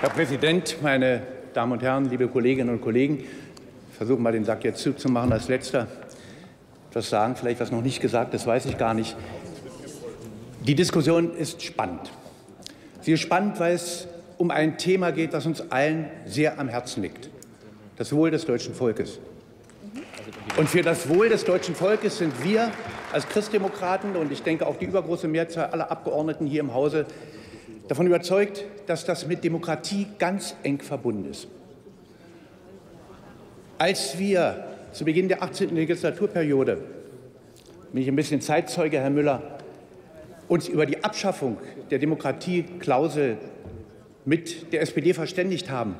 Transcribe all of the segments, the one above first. Herr Präsident, meine Damen und Herren, liebe Kolleginnen und Kollegen! Ich versuche mal, den Sack jetzt zuzumachen. Als Letzter etwas sagen, vielleicht was noch nicht gesagt, das weiß ich gar nicht. Die Diskussion ist spannend. Sie ist spannend, weil es um ein Thema geht, das uns allen sehr am Herzen liegt. Das Wohl des deutschen Volkes. Und für das Wohl des deutschen Volkes sind wir als Christdemokraten und ich denke auch die übergroße Mehrzahl aller Abgeordneten hier im Hause davon überzeugt, dass das mit Demokratie ganz eng verbunden ist. Als wir zu Beginn der 18. Legislaturperiode, bin ich ein bisschen Zeitzeuge, Herr Müller, uns über die Abschaffung der Demokratieklausel mit der SPD verständigt haben,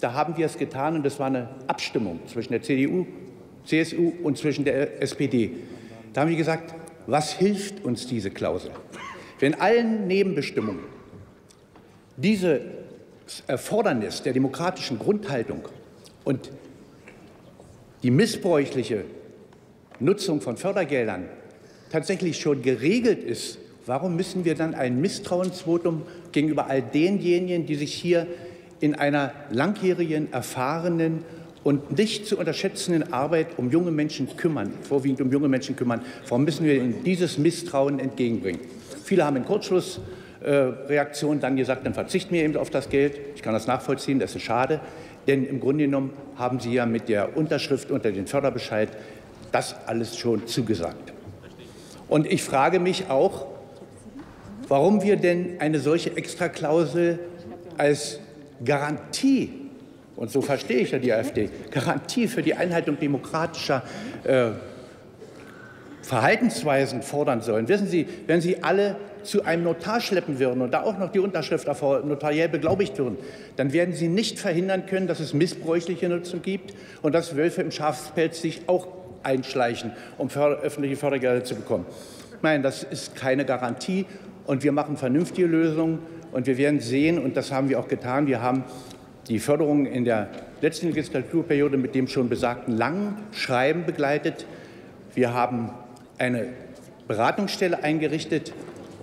da haben wir es getan und das war eine Abstimmung zwischen der CDU, CSU und zwischen der SPD. Da haben wir gesagt, was hilft uns diese Klausel? Wenn allen Nebenbestimmungen dieses Erfordernis der demokratischen Grundhaltung und die missbräuchliche Nutzung von Fördergeldern tatsächlich schon geregelt ist, warum müssen wir dann ein Misstrauensvotum gegenüber all denjenigen, die sich hier in einer langjährigen, erfahrenen und nicht zu unterschätzenden Arbeit um junge Menschen kümmern, vorwiegend um junge Menschen kümmern, warum müssen wir ihnen dieses Misstrauen entgegenbringen? Viele haben in Kurzschlussreaktionen dann gesagt, dann verzichten wir eben auf das Geld. Ich kann das nachvollziehen, das ist schade. Denn im Grunde genommen haben Sie ja mit der Unterschrift unter den Förderbescheid das alles schon zugesagt. Und ich frage mich auch, warum wir denn eine solche Extraklausel als Garantie, und so verstehe ich ja die AfD, Garantie für die Einhaltung demokratischer Verhaltensweisen fordern sollen. Wissen Sie, wenn Sie alle zu einem Notar schleppen würden und da auch noch die Unterschrift notariell beglaubigt würden, dann werden Sie nicht verhindern können, dass es missbräuchliche Nutzung gibt und dass Wölfe im Schafspelz sich auch einschleichen, um öffentliche Fördergelder zu bekommen. Nein, das ist keine Garantie und wir machen vernünftige Lösungen und wir werden sehen, und das haben wir auch getan, wir haben die Förderung in der letzten Legislaturperiode mit dem schon besagten langen Schreiben begleitet. Wir haben eine Beratungsstelle eingerichtet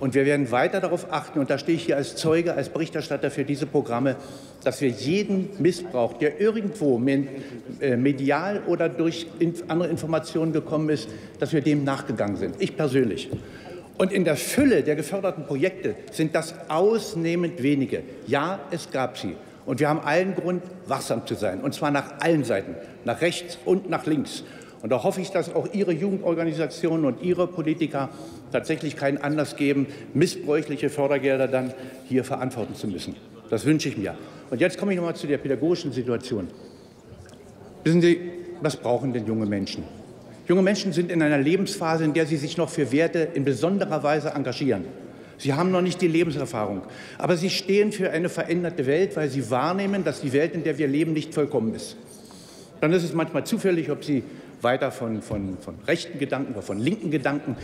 und wir werden weiter darauf achten, und da stehe ich hier als Zeuge, als Berichterstatter für diese Programme, dass wir jeden Missbrauch, der irgendwo medial oder durch andere Informationen gekommen ist, dass wir dem nachgegangen sind, ich persönlich. Und in der Fülle der geförderten Projekte sind das ausnehmend wenige. Ja, es gab sie. Und wir haben allen Grund, wachsam zu sein, und zwar nach allen Seiten, nach rechts und nach links. Und da hoffe ich, dass auch Ihre Jugendorganisationen und Ihre Politiker tatsächlich keinen Anlass geben, missbräuchliche Fördergelder dann hier verantworten zu müssen. Das wünsche ich mir. Und jetzt komme ich noch mal zu der pädagogischen Situation. Wissen Sie, was brauchen denn junge Menschen? Junge Menschen sind in einer Lebensphase, in der sie sich noch für Werte in besonderer Weise engagieren. Sie haben noch nicht die Lebenserfahrung, aber sie stehen für eine veränderte Welt, weil sie wahrnehmen, dass die Welt, in der wir leben, nicht vollkommen ist. Dann ist es manchmal zufällig, ob sie weiter von rechten Gedanken oder von linken Gedanken.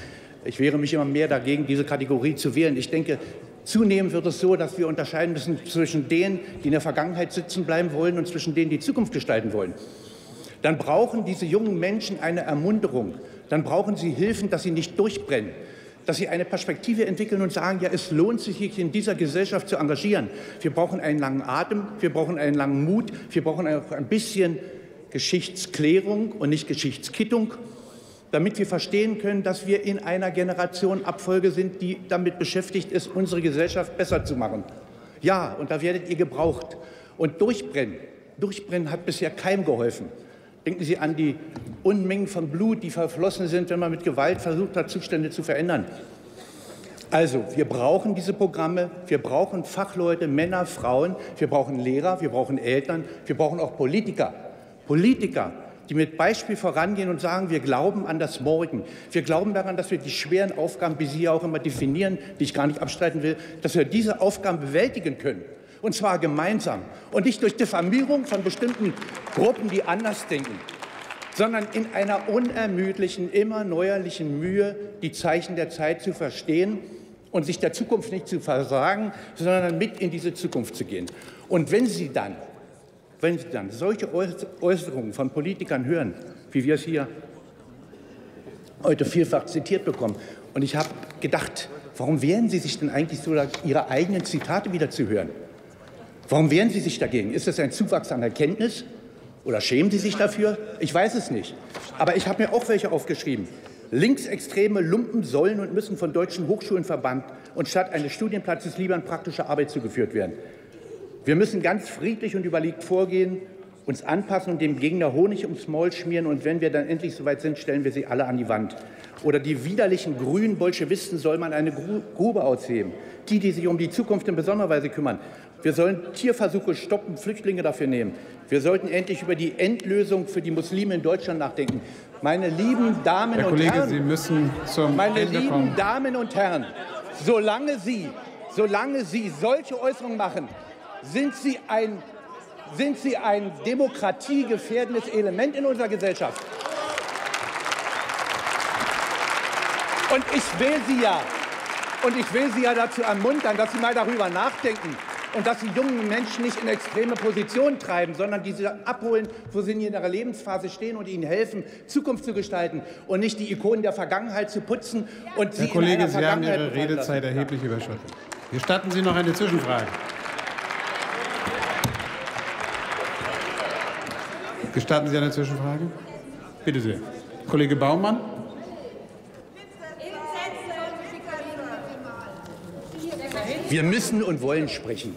Ich wehre mich immer mehr dagegen, diese Kategorie zu wählen. Ich denke, zunehmend wird es so, dass wir unterscheiden müssen zwischen denen, die in der Vergangenheit sitzen bleiben wollen, und zwischen denen, die Zukunft gestalten wollen. Dann brauchen diese jungen Menschen eine Ermunterung. Dann brauchen sie Hilfen, dass sie nicht durchbrennen, dass sie eine Perspektive entwickeln und sagen, ja, es lohnt sich, sich in dieser Gesellschaft zu engagieren. Wir brauchen einen langen Atem, wir brauchen einen langen Mut, wir brauchen auch ein bisschen Geschichtsklärung und nicht Geschichtskittung, damit wir verstehen können, dass wir in einer Generationenabfolge sind, die damit beschäftigt ist, unsere Gesellschaft besser zu machen. Ja, und da werdet ihr gebraucht. Und durchbrennen. Durchbrennen hat bisher keinem geholfen. Denken Sie an die Unmengen von Blut, die verflossen sind, wenn man mit Gewalt versucht hat, Zustände zu verändern. Also, wir brauchen diese Programme, wir brauchen Fachleute, Männer, Frauen, wir brauchen Lehrer, wir brauchen Eltern, wir brauchen auch Politiker. Politiker, die mit Beispiel vorangehen und sagen, wir glauben an das Morgen. Wir glauben daran, dass wir die schweren Aufgaben, wie Sie ja auch immer definieren, die ich gar nicht abstreiten will, dass wir diese Aufgaben bewältigen können. Und zwar gemeinsam. Und nicht durch Diffamierung von bestimmten Gruppen, die anders denken, sondern in einer unermüdlichen, immer neuerlichen Mühe, die Zeichen der Zeit zu verstehen und sich der Zukunft nicht zu versagen, sondern mit in diese Zukunft zu gehen. Und wenn Sie dann solche Äußerungen von Politikern hören, wie wir es hier heute vielfach zitiert bekommen, und ich habe gedacht, warum wehren Sie sich denn eigentlich so, Ihre eigenen Zitate wieder zu hören? Warum wehren Sie sich dagegen? Ist das ein Zuwachs an Erkenntnis? Oder schämen Sie sich dafür? Ich weiß es nicht. Aber ich habe mir auch welche aufgeschrieben. Linksextreme Lumpen sollen und müssen von deutschen Hochschulen verbannt und statt eines Studienplatzes lieber in praktische Arbeit zugeführt werden. Wir müssen ganz friedlich und überlegt vorgehen, uns anpassen und dem Gegner Honig ums Maul schmieren. Und wenn wir dann endlich soweit sind, stellen wir sie alle an die Wand. Oder die widerlichen grünen Bolschewisten soll man eine Grube ausheben. Die sich um die Zukunft in besonderer Weise kümmern. Wir sollen Tierversuche stoppen, Flüchtlinge dafür nehmen. Wir sollten endlich über die Endlösung für die Muslime in Deutschland nachdenken. Meine lieben Damen und Herren, Herr Kollege, Sie müssen zum Ende kommen. Solange Sie solche Äußerungen machen, sind Sie ein demokratiegefährdendes Element in unserer Gesellschaft. Und ich will Sie ja dazu ermuntern, dass Sie mal darüber nachdenken und dass Sie jungen Menschen nicht in extreme Positionen treiben, sondern diese abholen, wo sie in ihrer Lebensphase stehen und ihnen helfen, Zukunft zu gestalten und nicht die Ikonen der Vergangenheit zu putzen und sie in einer Vergangenheit. Herr Kollege, Sie haben Ihre Redezeit erheblich überschritten. Gestatten Sie noch eine Zwischenfrage? Gestatten Sie eine Zwischenfrage? Bitte sehr. Kollege Baumann. Wir müssen und wollen sprechen.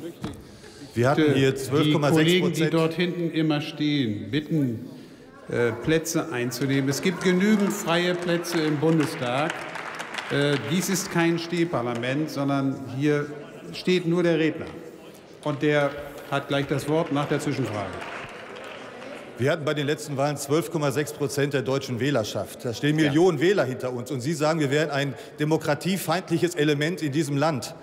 Wir hatten hier 12,6%. Die Kollegen, die dort hinten immer stehen, bitten, Plätze einzunehmen. Es gibt genügend freie Plätze im Bundestag. Dies ist kein Stehparlament, sondern hier steht nur der Redner. Und der hat gleich das Wort nach der Zwischenfrage. Wir hatten bei den letzten Wahlen 12,6% der deutschen Wählerschaft. Da stehen Millionen Wähler hinter uns. Und Sie sagen, wir wären ein demokratiefeindliches Element in diesem Land.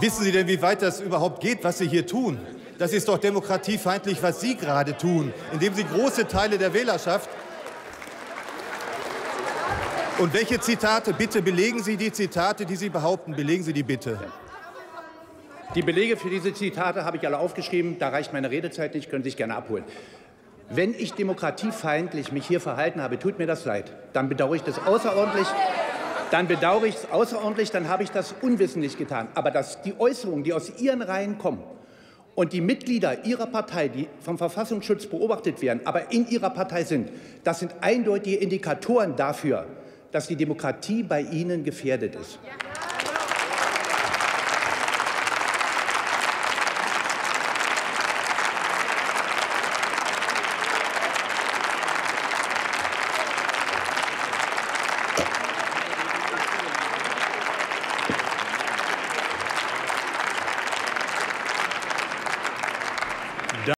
Wissen Sie denn, wie weit das überhaupt geht, was Sie hier tun? Das ist doch demokratiefeindlich, was Sie gerade tun, indem Sie große Teile der Wählerschaft... Und welche Zitate? Bitte belegen Sie die Zitate, die Sie behaupten. Belegen Sie die bitte. Die Belege für diese Zitate habe ich alle aufgeschrieben. Da reicht meine Redezeit nicht. Können Sie sich gerne abholen. Wenn ich demokratiefeindlich mich hier verhalten habe, tut mir das leid. Dann bedauere ich das außerordentlich. Dann habe ich das unwissentlich getan. Aber dass die Äußerungen, die aus Ihren Reihen kommen und die Mitglieder Ihrer Partei, die vom Verfassungsschutz beobachtet werden, aber in Ihrer Partei sind, das sind eindeutige Indikatoren dafür, dass die Demokratie bei Ihnen gefährdet ist.